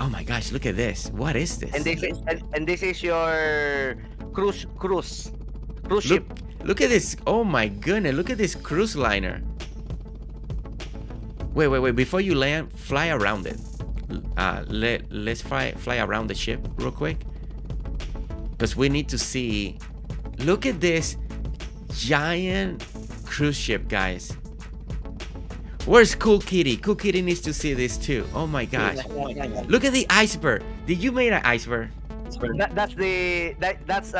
Oh my gosh, look at this. What is this? And this is, and this is your cruise ship. Look at this. Oh my goodness, look at this cruise liner. Wait, before you land, fly around it. Let's fly around the ship real quick, because we need to see. Look at this giant cruise ship, guys. Where's Cool Kitty? Cool Kitty needs to see this too. Oh my gosh! Look at the iceberg. Did you make an iceberg? That's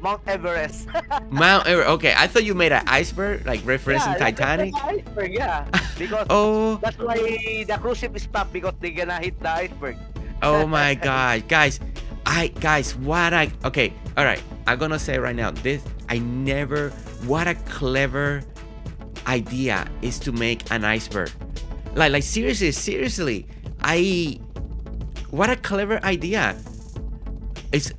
Mount Everest. Mount Everest. Okay, I thought you made an iceberg, like referencing Titanic. That's an iceberg, yeah. Because oh, that's why the cruise ship is stopped, because they're gonna hit the iceberg. Oh my god, guys! Okay, all right. I'm gonna say right now, what a clever idea is to make an iceberg. Like seriously. What a clever idea. It's,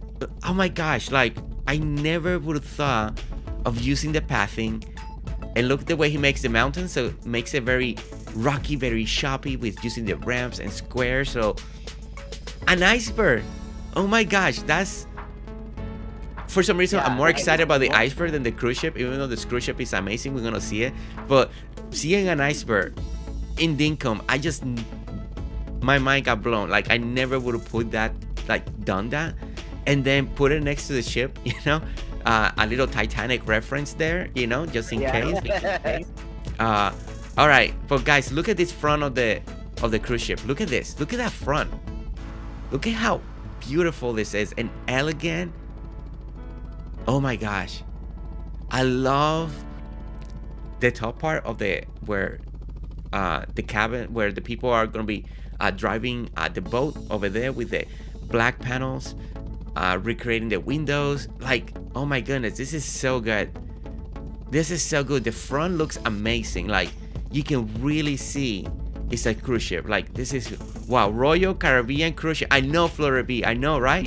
oh my gosh, like I never would have thought of using the pathing. And look at the way he makes the mountain, so it makes it very rocky, very choppy, with using the ramps and squares. So an iceberg. Oh my gosh, that's, for some reason, I'm more excited about the iceberg than the cruise ship, even though the cruise ship is amazing, we're gonna see it. But seeing an iceberg in Dinkum, I just, my mind got blown. Like I never would have put that, like done that, and then put it next to the ship, you know, a little Titanic reference there, you know, just in case. All right, but guys, look at this front of the cruise ship. Look at this. Look at that front. Look at how beautiful this is and elegant. Oh my gosh, I love the top part of the cabin where the people are gonna be driving the boat over there, with the black panels, recreating the windows. Like, oh my goodness, this is so good. This is so good. The front looks amazing. Like, you can really see it's a cruise ship. Like, this is, wow, Royal Caribbean cruise ship. I know, Flora B, I know, right?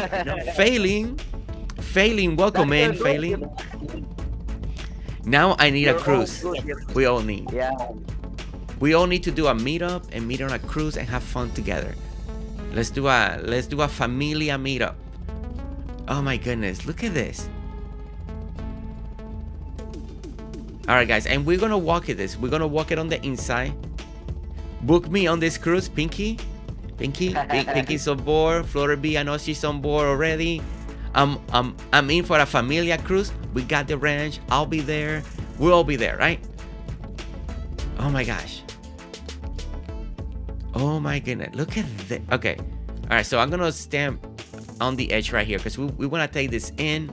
Failing, welcome in, Failing. Now I need a cruise. We all need. Yeah. We all need to do a meetup and meet on a cruise and have fun together. Let's do a familia meetup. Oh my goodness, look at this. All right, guys, and we're gonna walk it. We're gonna walk it on the inside. Book me on this cruise, Pinky. Pinky's on board. Flora B, I know she's on board already. I'm in for a familia cruise. We got the ranch. I'll be there. We'll all be there, right? Oh my gosh. Oh my goodness. Look at this. Okay. All right. So I'm going to stand on the edge right here, because we want to take this in.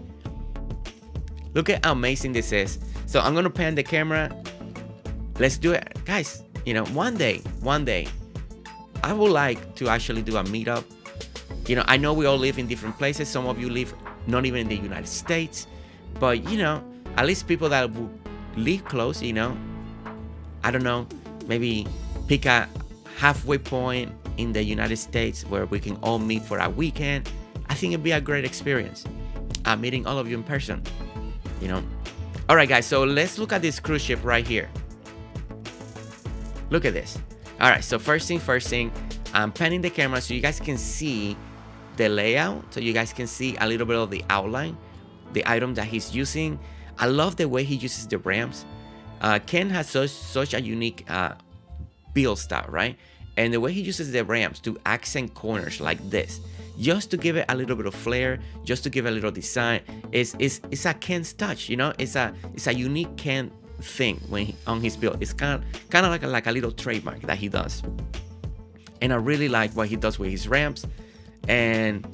Look at how amazing this is. So I'm going to pan the camera. Let's do it. Guys, you know, one day, I would like to actually do a meetup. You know, I know we all live in different places. Some of you live not even in the United States, but you know, at least people that live close, you know, I don't know, maybe pick a halfway point in the United States where we can all meet for a weekend. I think it'd be a great experience, meeting all of you in person, you know. All right, guys, so let's look at this cruise ship right here. Look at this. All right, so first thing, I'm panning the camera so you guys can see the layout, so you guys can see a little bit of the outline, the item that he's using. I love the way he uses the ramps. Ken has such a unique build style, right? And the way he uses the ramps to accent corners like this, just to give it a little bit of flair, just to give it a little design. It's a Ken's touch, you know. It's a unique Ken thing on his build. It's kind of like a little trademark that he does. And I really like what he does with his ramps. And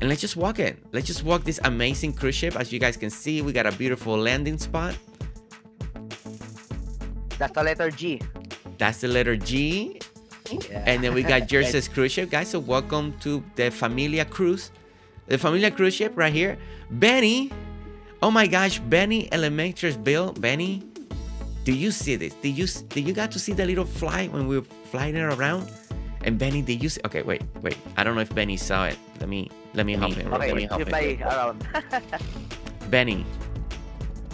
let's just walk it. Let's just walk this amazing cruise ship. As you guys can see, we got a beautiful landing spot. That's the letter G. That's the letter G. Yeah. And then we got Jersey's cruise ship, guys. So welcome to the Familia Cruise. The Familia Cruise ship right here. Benny. Oh my gosh, Benny Elementary's build. Benny, do you see this? Did you got to see the little fly when we were flying it around? And Benny, did you see? Okay, wait. I don't know if Benny saw it. Let me hop in. Okay,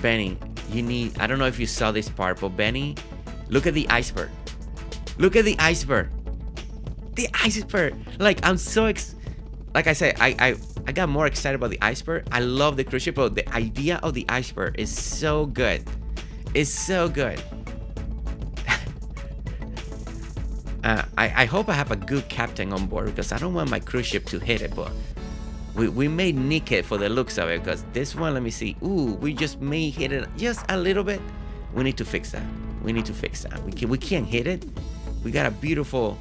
Benny, you need, I don't know if you saw this part, but Benny, look at the iceberg. the iceberg. Like, I'm so like I said, I got more excited about the iceberg. I love the cruise ship, but the idea of the iceberg is so good. It's so good. I hope I have a good captain on board, because I don't want my cruise ship to hit it, but we may nick it for the looks of it, because this one, let me see. Ooh, we just may hit it just a little bit. We need to fix that. We need to fix that. We can't hit it. We got a beautiful,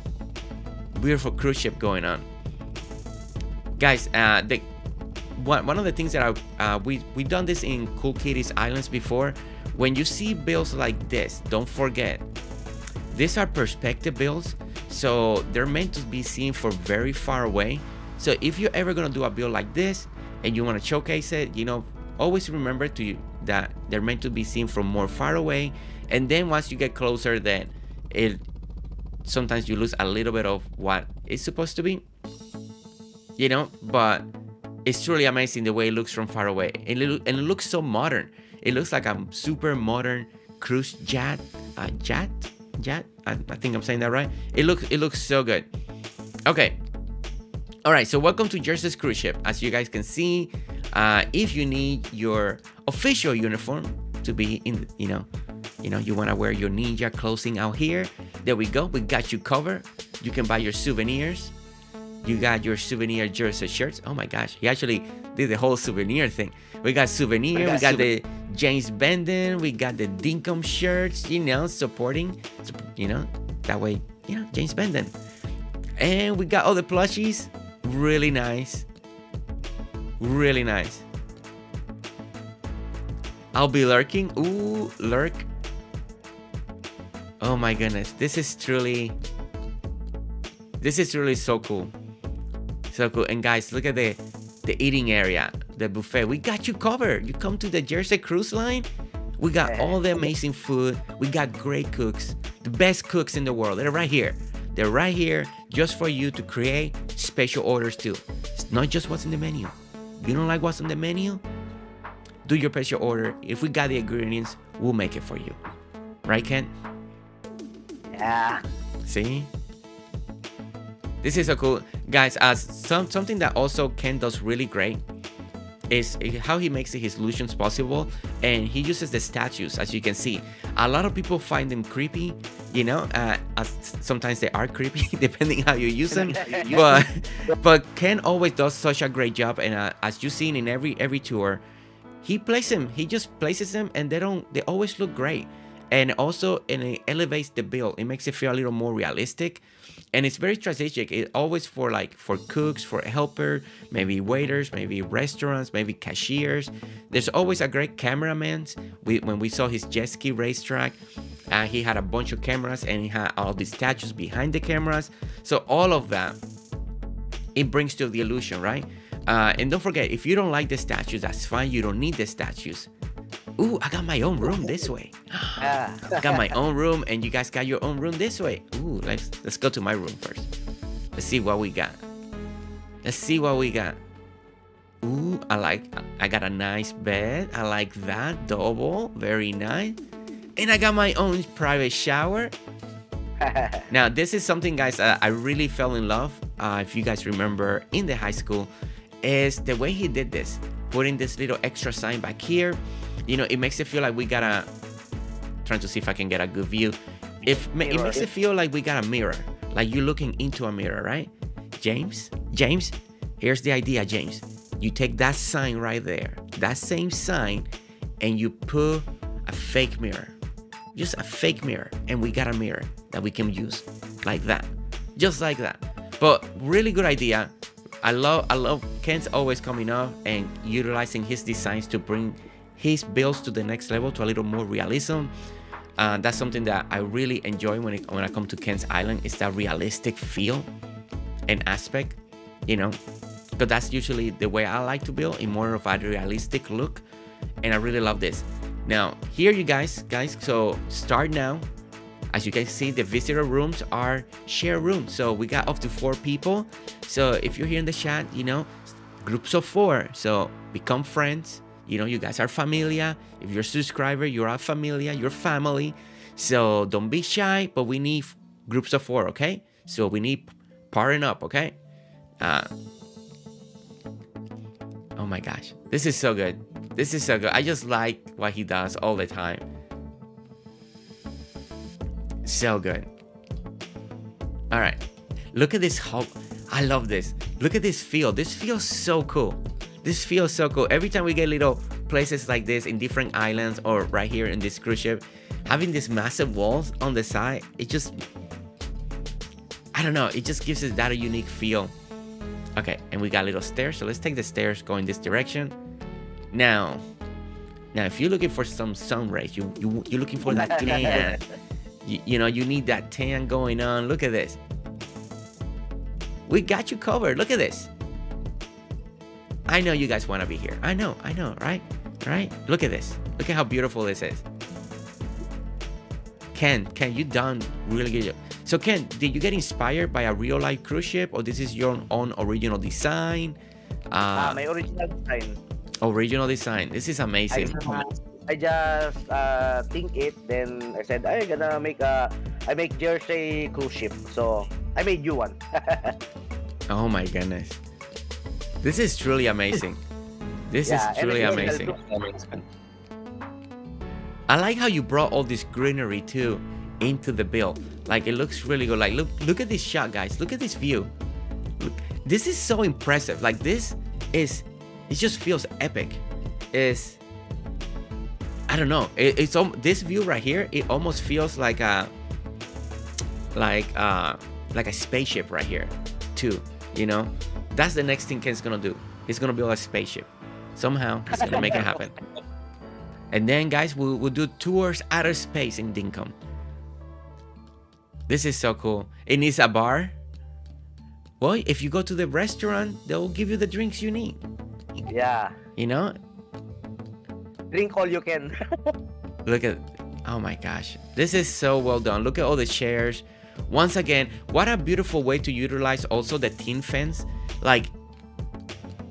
beautiful cruise ship going on. Guys, one of the things that we done this in Cool Kitty's Islands before. When you see builds like this, don't forget, these are perspective builds, so they're meant to be seen from very far away. So if you're ever gonna do a build like this and you wanna showcase it, you know, always remember that they're meant to be seen from more far away. And then once you get closer, then sometimes you lose a little bit of what it's supposed to be. You know, but it's truly amazing the way it looks from far away. And it looks so modern. It looks like a super modern cruise jet. Jet? I think I'm saying that right. It looks so good. Okay. All right, so welcome to Jersey's Cruise Ship. As you guys can see, if you need your official uniform to be in, you wanna wear your ninja clothing out here. There we go, we got you covered. You can buy your souvenirs. You got your souvenir Jersey shirts. Oh my gosh, he actually did the whole souvenir thing. We got souvenir, we got the James Benden, we got the Dinkum shirts, you know, supporting, you know, that way, you know, James Benden. And we got all the plushies. Really nice. Really nice. I'll be lurking. Ooh, lurk. Oh my goodness, this is truly so cool. So cool. And guys, look at the eating area, the buffet. We got you covered. You come to the Jersey Cruise Line, we got all the amazing food. We got great cooks, the best cooks in the world. They're right here. They're right here just for you to create special orders too. It's not just what's in the menu. If you don't like what's on the menu, do your special order. If we got the ingredients, we'll make it for you. Right, Kent? Yeah. See? This is so cool. Guys, something that also Kent does really great is how he makes his illusions possible, and he uses the statues, as you can see. A lot of people find them creepy, you know, sometimes they are creepy, depending how you use them, but Ken always does such a great job, and as you've seen in every tour, he just places them, and they always look great. And also, and it elevates the build. It makes it feel a little more realistic, and it's very strategic. It's always for cooks, for helpers, maybe waiters, maybe restaurants, maybe cashiers. There's always a great cameraman. When we saw his jet ski racetrack, he had a bunch of cameras, and he had all these statues behind the cameras. So all of that, it brings to the illusion, right? And don't forget, if you don't like the statues, that's fine. You don't need the statues. Ooh, I got my own room this way. I got my own room, and you guys got your own room this way. Ooh, let's go to my room first. Let's see what we got. Let's see what we got. Ooh, I got a nice bed. I like that, double, very nice. And I got my own private shower. Now, this is something, guys, I really fell in love. If you guys remember in the high school, is the way he did this, putting this little extra sign back here. You know, it makes it feel like we got a, trying to see if I can get a good view. It makes it feel like we got a mirror, like you're looking into a mirror, right? James, here's the idea, James. You take that sign right there, that same sign, and you put a fake mirror, just a fake mirror. And we got a mirror that we can use like that, just like that. But really good idea. I love Kent's always coming up and utilizing his designs to bring his builds to the next level, to a little more realism. That's something that I really enjoy when I come to Kent's Island, is that realistic feel and aspect, you know, because that's usually the way I like to build, in more of a realistic look, and I really love this. Now, here you guys, so start now. As you can see, the visitor rooms are shared rooms, so we got up to 4 people. So if you're here in the chat, you know, groups of 4, so become friends. You know, you guys are familia. If you're a subscriber, you're a familia, you're family. So don't be shy, but we need groups of 4, okay? So we need powering up, okay? Oh my gosh, this is so good. This is so good. I just like what he does all the time. So good. All right, look at this hub. I love this. Look at this field. This feels so cool. This feels so cool. Every time we get little places like this in different islands or right here in this cruise ship, having these massive walls on the side, it just, I don't know, it just gives us that a unique feel. Okay, and we got little stairs, so let's take the stairs, go in this direction. Now if you're looking for some sun rays, you're looking for that tan. You know, you need that tan going on. Look at this. We got you covered. Look at this. I know you guys want to be here. I know, right? Right? Look at this. Look at how beautiful this is. Ken, you done really good job. So Ken, did you get inspired by a real life cruise ship, or this is your own original design? My original design. Original design. This is amazing. I just think it, then I said I'm gonna make I make Jersey cruise ship, so I made you one. Oh my goodness, this is truly amazing. This is truly amazing. I like how you brought all this greenery too into the build. Like, it looks really good. Like, look at this shot, guys. Look at this view. Look, this is so impressive. Like, this is, it just feels epic. I don't know. It's this view right here. It almost feels like a spaceship right here, too. You know, that's the next thing Ken's gonna do. He's gonna build a spaceship. Somehow he's gonna make it happen. And then, guys, we'll do tours outer space in Dinkum. This is so cool. It needs a bar. Well, if you go to the restaurant, they'll give you the drinks you need. Yeah. You know. Drink all you can. Look at, oh my gosh, this is so well done. Look at all the chairs. Once again, what a beautiful way to utilize also the tin fence. Like,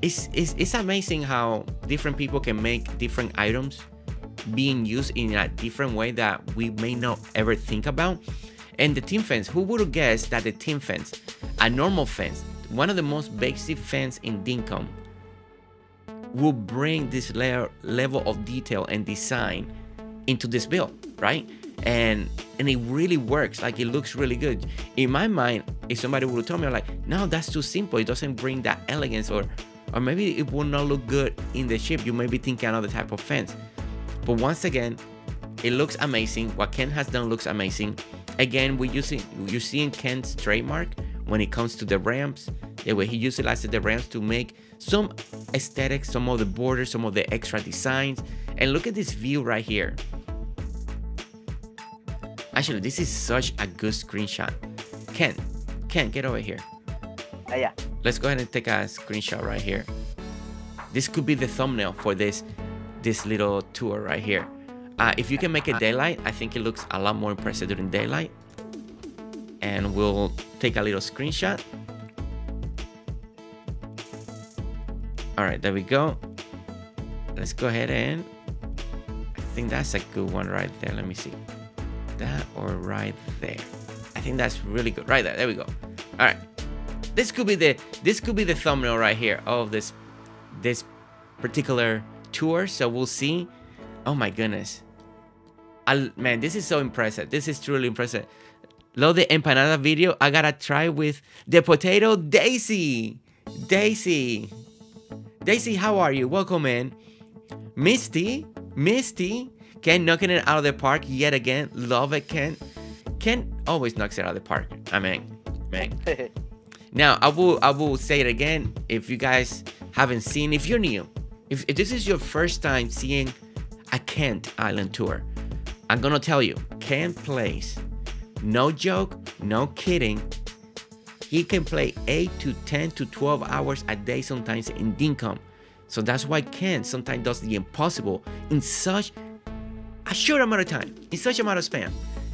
it's amazing how different people can make different items being used in a different way that we may not ever think about. And the tin fence, who would have guessed that the tin fence, a normal fence, one of the most basic fence in Dinkum, will bring this level of detail and design into this build, right? And it really works. Like, it looks really good. In my mind, if somebody would tell me, I'm like, no, that's too simple. It doesn't bring that elegance, or maybe it will not look good in the ship. You may be thinking another type of fence. But once again, it looks amazing. What Kent has done looks amazing. Again, you're seeing Kent's trademark when it comes to the ramps. The way he utilizes the ramps to make some aesthetics, some of the borders, some of the extra designs. And look at this view right here. Actually, this is such a good screenshot. Ken, get over here. Yeah. Let's go ahead and take a screenshot right here. This could be the thumbnail for this little tour right here. If you can make it daylight, I think it looks a lot more impressive during daylight. And we'll take a little screenshot. All right, there we go. Let's go ahead and, I think that's a good one right there. Let me see. That or right there. I think that's really good. Right there. There we go. All right. This could be the thumbnail right here of this particular tour. So we'll see. Oh my goodness. Man, this is so impressive. This is truly impressive. Love the empanada video. I gotta try with the potato Daisy. Daisy, how are you? Welcome in. Misty. Ken knocking it out of the park yet again. Love it, Ken. Ken always knocks it out of the park. I mean, man. Now, I will say it again. If you guys haven't seen, if you're new, if this is your first time seeing a Kent Island tour, I'm going to tell you, Ken plays. No joke, no kidding. He can play 8 to 10 to 12 hours a day sometimes in Dinkum. So that's why Ken sometimes does the impossible in such a short amount of time, in such amount of span.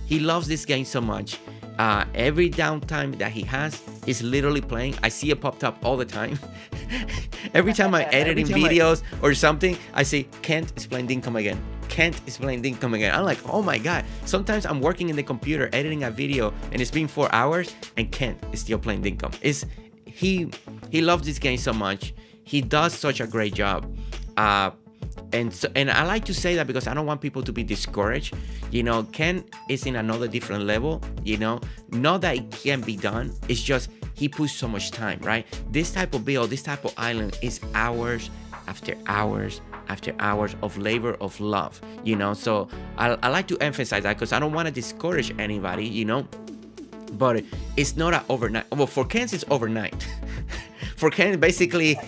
He loves this game so much. Every downtime that he has is literally playing. I see it popped up all the time. Every time I edit in videos or something, I see Kent is playing Dinkum again. Kent is playing Dinkum again. I'm like, oh my god. Sometimes I'm working in the computer editing a video and it's been 4 hours and Kent is still playing Dinkum. He loves this game so much. He does such a great job. And I like to say that because I don't want people to be discouraged. You know, Ken is in another different level, you know. Not that it can't be done. It's just he puts so much time, right? This type of build, this type of island is hours after hours after hours of labor, of love, you know. So I like to emphasize that because I don't want to discourage anybody, you know. But it's not an overnight. Well, for Ken, it's overnight. For Ken, basically...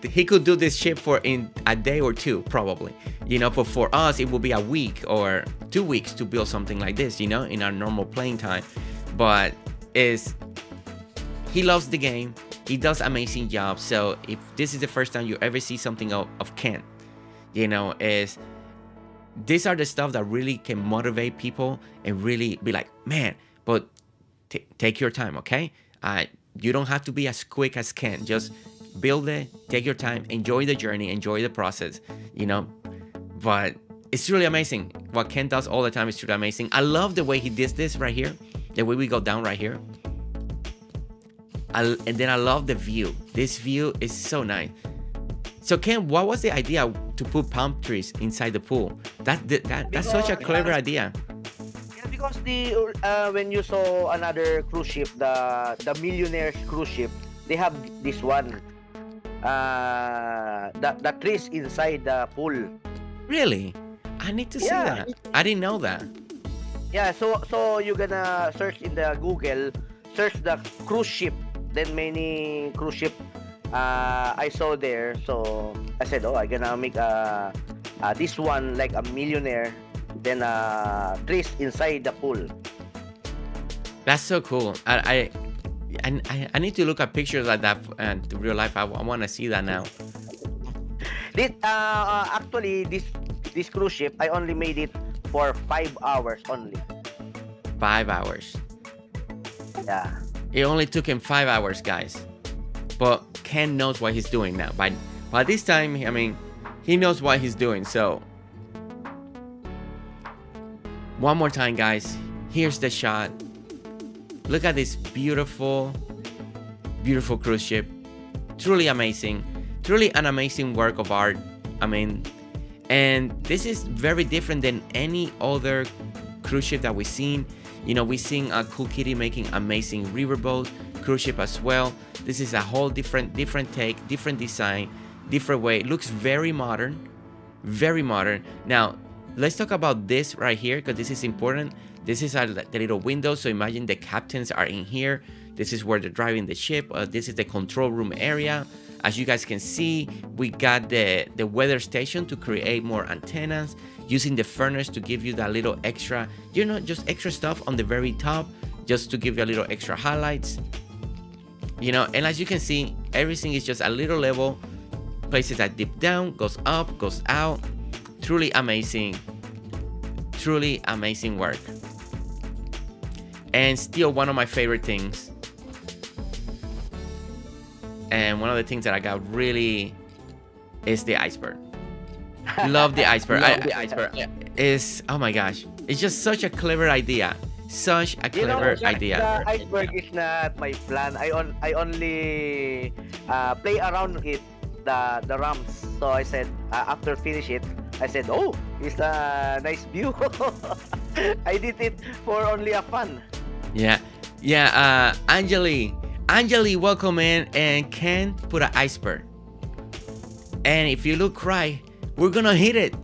He could do this ship for in a day or two, probably, you know. But for us, it will be a week or 2 weeks to build something like this, you know, in our normal playing time. But he loves the game. He does amazing job. So if this is the first time you ever see something of Ken, you know, these are the stuff that really can motivate people and really be like, man, but take your time, okay? You don't have to be as quick as Ken. Just build it, take your time, enjoy the journey, enjoy the process, you know. But it's really amazing what Ken does all the time. It's really amazing. I love the way he did this right here, the way we go down right here. And then I love the view. This view is so nice. So Ken, what was the idea to put palm trees inside the pool? That's such a clever idea. Because when you saw another cruise ship, the millionaires cruise ship, they have this one. The trees inside the pool. Really? I need to see that. I didn't know that. Yeah, so you're gonna search in the Google, search the cruise ship. Then many cruise ship I saw there. So I said, oh, I'm gonna make this one like a millionaire. Then trees inside the pool. That's so cool. I need to look at pictures like that and real life. I want to see that now. Actually, this cruise ship, I only made it for 5 hours only. 5 hours. Yeah. It only took him 5 hours, guys. But Ken knows what he's doing now. By this time, I mean, he knows what he's doing. So, one more time, guys. Here's the shot. Look at this beautiful, beautiful cruise ship. Truly amazing. Truly an amazing work of art. I mean, and this is very different than any other cruise ship that we've seen. You know, we've seen Cool Kitty making amazing riverboat cruise ship as well. This is a whole different take, different design, different way. It looks very modern, very modern. Now, let's talk about this right here because this is important. This is the little window, so imagine the captains are in here. This is where they're driving the ship. This is the control room area. As you guys can see, we got the weather station to create more antennas, using the furnace to give you that little extra, you know, just extra stuff on the very top, just to give you a little extra highlights. You know, and as you can see, everything is just a little level, places that dip down, goes up, goes out. Truly amazing work. And still one of my favorite things. And one of the things that I got really is the iceberg. Love the iceberg. Is, oh my gosh. It's just such a clever idea. Such a clever idea. The iceberg is not my plan. I only play around with it, the ramps. So I said, after finish it, I said, oh, it's a nice view. I did it for only a fun. Yeah, yeah, Anjali, welcome in, and Ken put an iceberg. And if you look right, we're gonna hit it.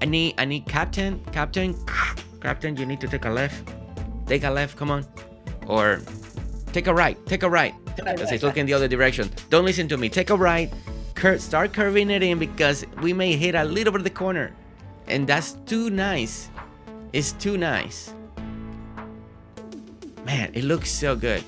I need Captain, you need to take a left, come on. Or take a right, because it's looking the other direction. Don't listen to me, take a right, start curving it in because we may hit a little bit of the corner. And that's too nice. It's too nice. Man, it looks so good.